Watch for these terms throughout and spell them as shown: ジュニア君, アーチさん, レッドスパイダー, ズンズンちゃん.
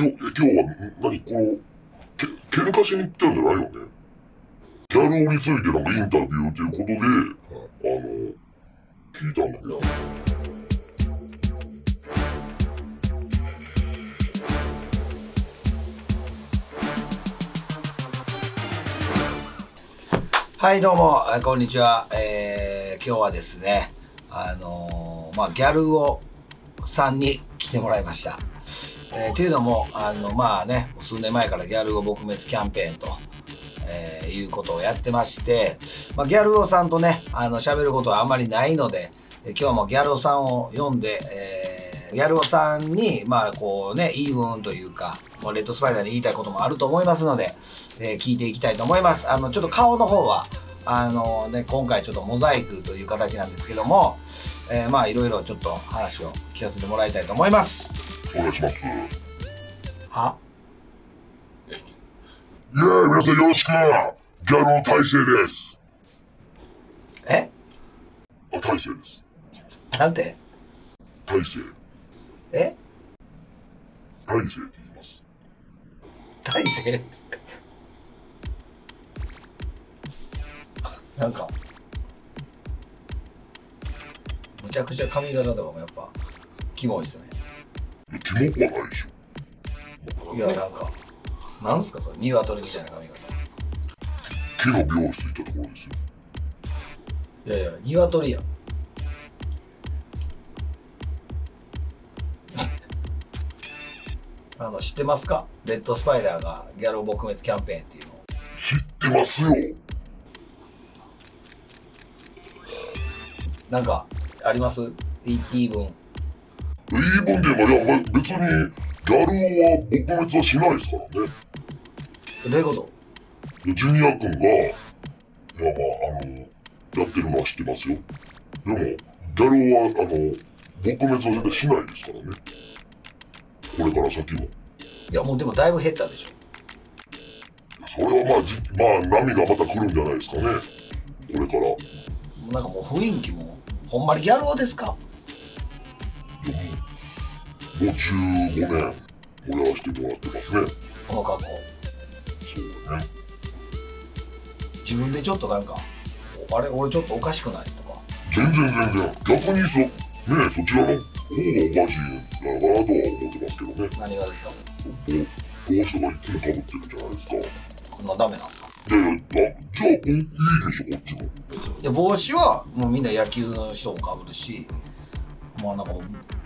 今日は何この蹴るかしに行ったんじゃないよね。ギャル男についてなんかインタビューということで、聞いたんだけど。はいどうもこんにちは。今日はですねギャル男さんに来てもらいました。というのも数年前からギャル男撲滅キャンペーンと、いうことをやってまして、ギャル男さんとね喋ることはあまりないので今日もギャル男さんを呼んで、ギャル男さんに言い分というかレッドスパイダーに言いたいこともあると思いますので、聞いていきたいと思います。ちょっと顔の方は今回ちょっとモザイクという形なんですけども、いろいろちょっと話を聞かせてもらいたいと思います。お願いします。はイエーイ、皆さんよろしく。ギャルの大成です。えあ、大成です。なんて大成。え大成って言います。大成なんかむちゃくちゃ髪型とかもやっぱキモいっすね。キモくはないでしょ。いやなんすかそれ、鶏みたいな髪型。木の美容室行ったところですよ。いやいや鶏やん知ってますか、レッドスパイダーがギャル撲滅キャンペーンっていうのを。知ってますよ。なんかあります？言い分。言い分でも、いや別にギャル男は撲滅はしないですからね。どういうこと？ジュニア君がやってるのは知ってますよ。でもギャル男は撲滅は絶対しないですからね、これから先も。いやもうでもだいぶ減ったでしょ。それは波がまた来るんじゃないですかね、これから。なんかもう雰囲気もほんまにギャル男ですか？もう15年俺はしてもらってますね、この格好。そうだね。自分でちょっとなんかあれ俺ちょっとおかしくないとか。全然逆にそちらの方がおかしいんだなぁとは思ってますけどね。何がですか？こうしたらいつもかぶってるじゃないですか。こんなダメなんですか？じゃあいいでしょこっちも。いや帽子はもうみんな野球の人もかぶるし、なんか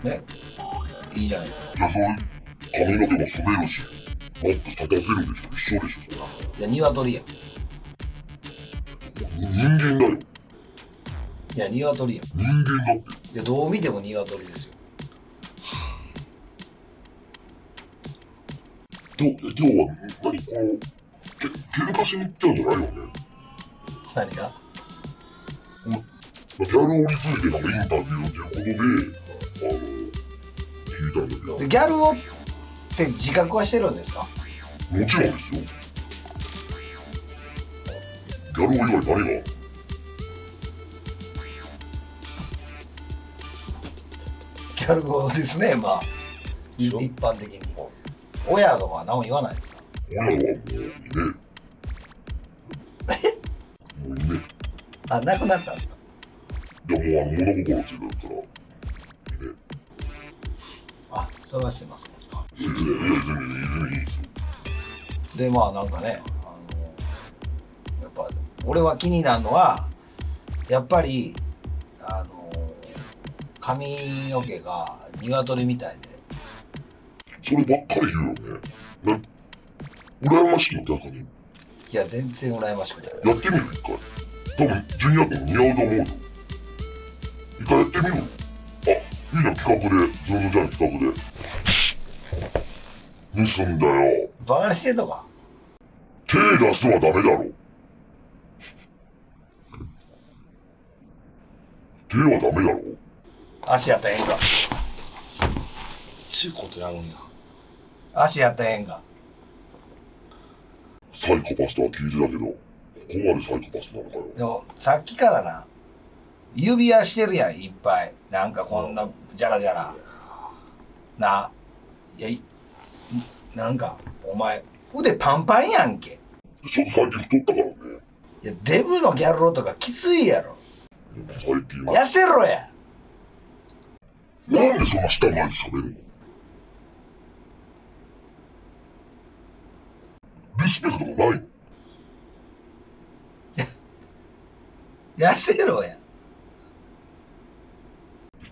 ねいいじゃないですか。いやそれ髪の毛も染めるしもっと立たせるでしょ、一緒でしょ。いや鶏やん。人間だよ。いや鶏やん。人間だって。いやどう見ても鶏ですよ。今日は何この蹴るかしに行ったんじゃないよね。何が？ギャル男についてなんかインタビューっていうことで聞いたんだけど。ギャル男って自覚はしてるんですか？もちろんですよ。ギャル男以外誰が？ギャル男ですね、一般的に。親とかは何も言わないですか？親はもういねえ。もういねえ。あ、亡くなったんですか？いや、もう物心ついてたらいねえ。あ、それはすいません。いや、全然いいですよ。で、なんかね、やっぱ、俺は気になるのは、やっぱり、髪の毛が鶏みたいで。そればっかり言うよね。羨ましいの逆に。いや全然羨ましくない。やってみる一回。多分ジュニア君似合うと思うよ。一回やってみる。あ、いいじゃん企画で、ズンズンちゃん企画で。ミスんだよ。バカにしてんのか。手出すのはダメだろ。手はダメだろ。足やったらええんか。ちゅうことやるんや。足やったらええんか。サイコパスとは聞いてたけど、ここまでサイコパスなのかよ。でもさっきからな、指輪してるやんいっぱい。なんかこんなジャラジャラな。いやなんかお前腕パンパンやんけ。ちょっと最近太ったからね。いやデブのギャル男とかきついやろ。最近は痩せろや。なんでそんな下前にしゃべるの？リスペクトもないの？痩せろや。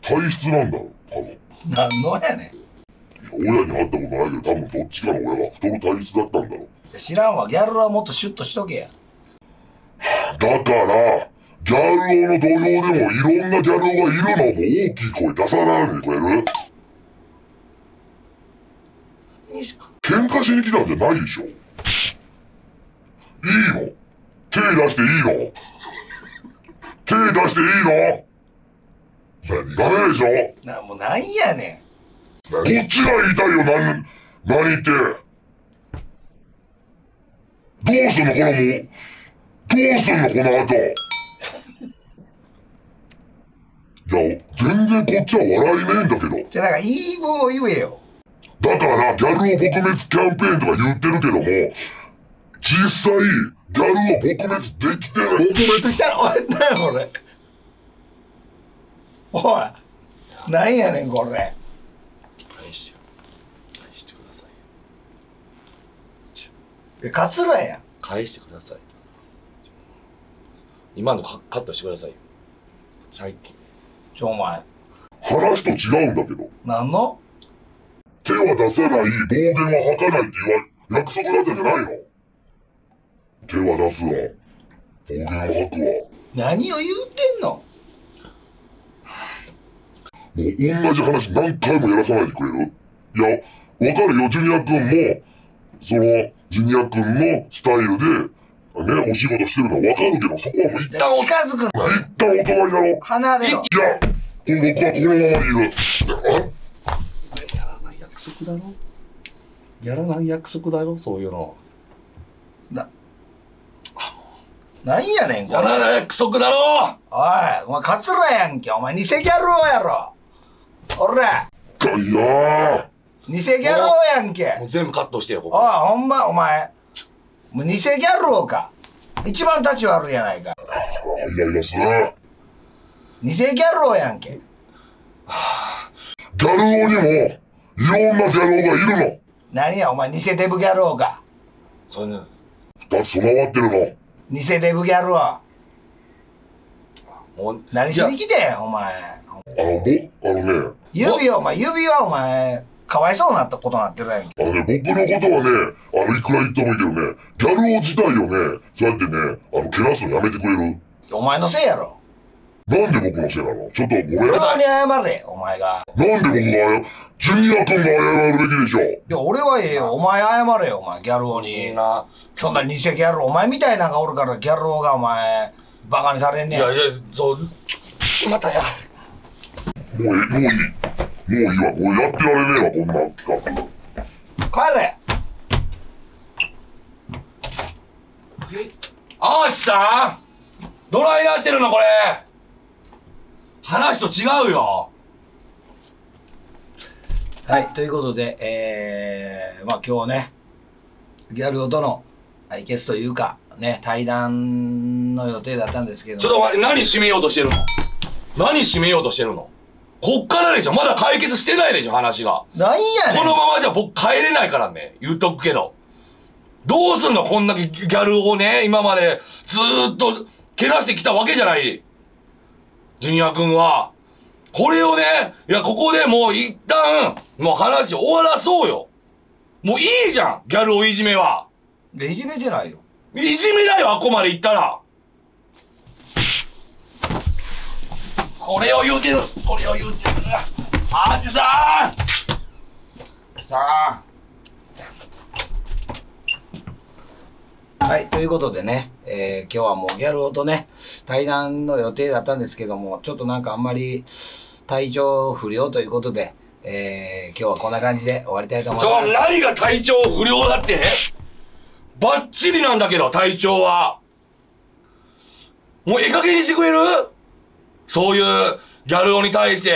体質なんだろ多分。何のやねん。親に会ったことないけど、多分どっちかの親が太る体質だったんだろう。知らんわ。ギャルはもっとシュッとしとけや。だからギャル男の土俵でもいろんなギャル男がいるの。もう大きい声出さないでくれる？喧嘩しに来たんじゃないでしょ。いいの？手出していいの？手出していいの？ダメでしょ。もうなんやねん。こっちが言いたいよ。何言ってどうすんのこの、もうどうすんのこの後。いや全然こっちは笑いねえんだけど。じゃだからいい分を言えよ。だからギャルを撲滅キャンペーンとか言ってるけども、実際ギャルを撲滅できてない。撲滅したら終わったよこれ。おい、なんやねんこれ。返してよ。返してください。カツラや。返してください。今のカットしてくださいよ。最近。お前。話と違うんだけど。なんの？手は出さない、暴言は吐かないって言わ約束だったんじゃないの？手は出すわ、暴言は吐くわ。何を言うてんの？もう同じ話何回もやらさないでくれる？いや、わかるよ、ジュニア君も、その、ジュニア君のスタイルで、ね、お仕事してるのはわかるけど、そこはもう一旦、近づくの。一旦お隣だろ。離れろ。いや、僕はこのままにいる。やらない約束だろ。やらない約束だろ、そういうの。なんやねん、これ。やらない約束だろ。おい、お前カツラやんけ。お前偽ギャル王やろ。おらいや偽ギャル王やんけ。もう全部カットしてよここ。おいほんまお前もう偽ギャル王か。一番立ち悪いやないか。イライラする。偽ギャル王やんけ。ギャル王にもいろんなギャル王がいるの。何やお前偽デブギャル王か。そういうの2つ備わってるの偽デブギャル王。もう何しに来てんお前。あのね指をお前指はお前かわいそうなことなってるやん。僕のことはねいくら言ってもいいけどね、ギャル王自体をねそうやってねけなすのやめてくれる？お前のせいやろ。なんで僕のせいなの？ちょっとごめんなさい。人に謝れお前が。なんで僕がジュニア君が謝るべきでしょ。いや俺はええよ。お前謝れよお前ギャル王に。そんな偽ギャル王お前みたいなのがおるからギャル王がお前バカにされんねん。いやいやそうまたや。もういいわ。俺やってられねえわこんな企画。帰れ。アーチさんドライなってるのこれ。話と違うよ。はいということでまあ今日ねギャル男との対決というかね対談の予定だったんですけど。ちょっと待って何締めようとしてるの？何締めようとしてるの？こっからでしょ。まだ解決してないでしょ話が。なんやねん。このままじゃ僕帰れないからね。言っとくけど。どうすんのこんだけギャルをね、今までずーっとけなしてきたわけじゃない。ジュニア君は。これをね、いや、ここでもう一旦、もう話終わらそうよ。もういいじゃん、ギャルをいじめは。いじめてないよ。いじめだよ、あっこまで行ったら。これを言うてるアーチさーんさあはいということでね、今日はもうギャル男とね対談の予定だったんですけども、ちょっとなんかあんまり体調不良ということで、今日はこんな感じで終わりたいと思います。何が体調不良だって？バッチリなんだけど体調は。もうええ加減にしてくれる？そういうギャル男に対して。